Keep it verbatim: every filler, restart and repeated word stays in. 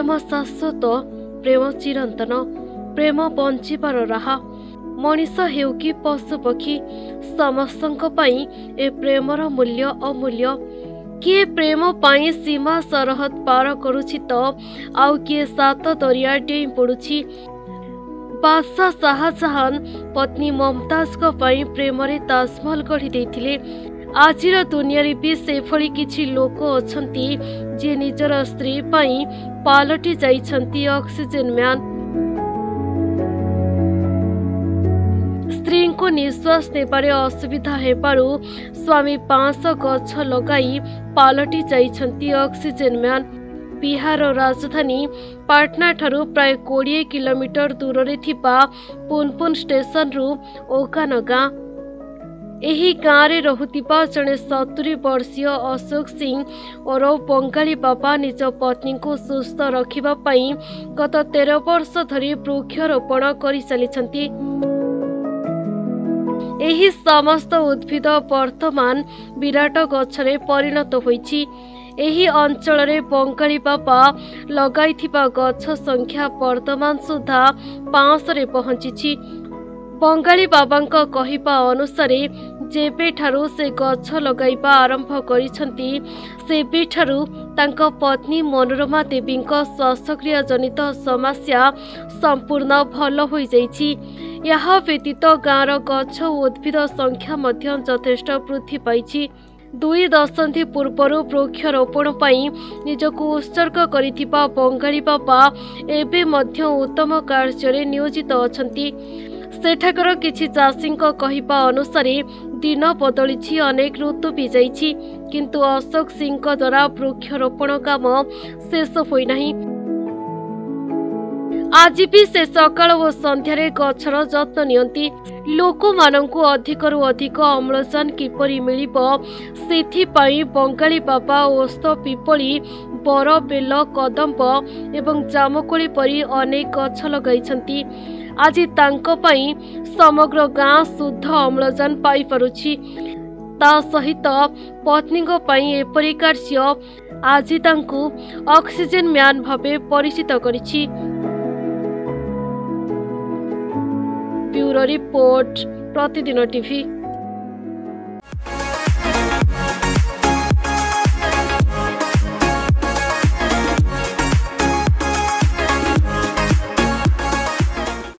प्रेम शाश्वत, प्रेम चिरंतन, प्रेम बंचार राहा। मनीष हेउ कि पशुपक्षी समस्तों पाई ए प्रेमर मूल्य अमूल्य। किए प्रेम पाई सीमा सरहद पार करुछि त आउ किए सात दरिया डेई पडुछि। बादशाह शाहजहान पत्नी मुमताज को पाई प्रेम रे ताजमहल गढ़ी देथिले। आजिर दुनिया रे भी सेफली किछि लोक अछंती जे निजर स्त्री पाई पालटी जाइछंती ऑक्सीजन मैन। स्त्रीको निश्वास नेबारे असुविधा हेबारु स्वामी पाँच गछ लगाई पालटी जाइछन्ती ऑक्सीजन मैन। बिहार राजधानी पाटना ठारू प्राय बीस किलोमीटर दूर रे थिबा पुनपुन स्टेशन रु ओकान गाँ। एही गाँ रे रहुतिबा जणे सत्तरी वर्षीय अशोक सिंह और बंगाली बाबा निज पत्नी को सुस्थ रखिबा पई गत तेरह वर्ष धरि वृक्षारोपण करि चलिछन्ती। एही समस्त उद्भिद वर्तमान विराट गछरे परिणत होइछि। एही अंचल रे बंगाली बाबा लगाइथिबा गछ संख्या वर्तमान सुधा पाँच रे पहुँचिछि। बंगाली बाबांका कहिबा अनुसार जेबे ठारू से गछ लगाइबा आरंभ करिछन्ति सेबे ठारू तांका पत्नी मनोरमा देवींका श्वासक्रिया जनित समस्या संपूर्ण भल होई जाइछि। यहाँ व्यतीत गाँव गछ उद्भिद संख्या मध्य यथेष्ट वृद्धि पाई। दुई दशंधि पूर्वर वृक्षारोपण पाई निजक उत्सर्ग करिथिबा बंगाली बाबा एबे मध्य उत्तम कार्य नियोजित अछंती। सेठाकर किछि चाषींका कहिबा अनुसार दिन बदलिछि, अनेक ऋतु भी जाइछि, किंतु अशोक सिंहका द्वारा वृक्षारोपण काम शेष होई नाही। आज भी से सकाल और संध्यारे गछर जत्न नियंती। लोकमानंकु अधिकरु अधिक अम्लजान किपरि मिलिब सेथिपाई बंगाली बाबा ओस्त पिपली बर बेल कदम्ब एवं जामकोली परि अनेक गछ लगाइछन्ती। आज तांको पाई समग्र गाँ शुद्ध अम्लजान पाई परुछि। ता सहित पत्नीको पाई एपरि कार्य आज तांकु ऑक्सीजन मैन भाबे परिचित करिछि। Bureau report Pratidin TV.